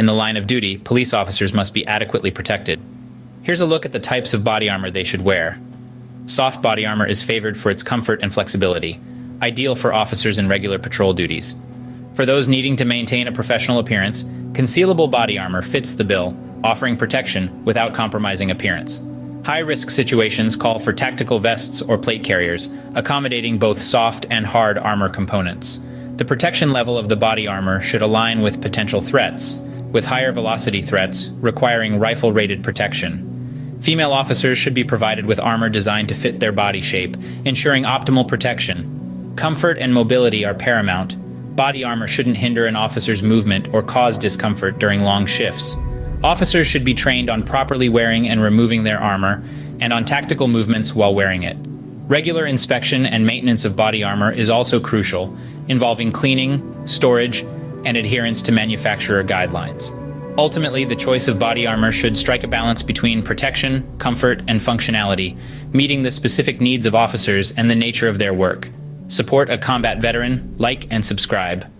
In the line of duty, police officers must be adequately protected. Here's a look at the types of body armor they should wear. Soft body armor is favored for its comfort and flexibility, ideal for officers in regular patrol duties. For those needing to maintain a professional appearance, concealable body armor fits the bill, offering protection without compromising appearance. High-risk situations call for tactical vests or plate carriers, accommodating both soft and hard armor components. The protection level of the body armor should align with potential threats, with higher velocity threats requiring rifle-rated protection. Female officers should be provided with armor designed to fit their body shape, ensuring optimal protection. Comfort and mobility are paramount. Body armor shouldn't hinder an officer's movement or cause discomfort during long shifts. Officers should be trained on properly wearing and removing their armor, and on tactical movements while wearing it. Regular inspection and maintenance of body armor is also crucial, involving cleaning, storage, and adherence to manufacturer guidelines. Ultimately, the choice of body armor should strike a balance between protection, comfort, and functionality, meeting the specific needs of officers and the nature of their work. Support a combat veteran, like and subscribe.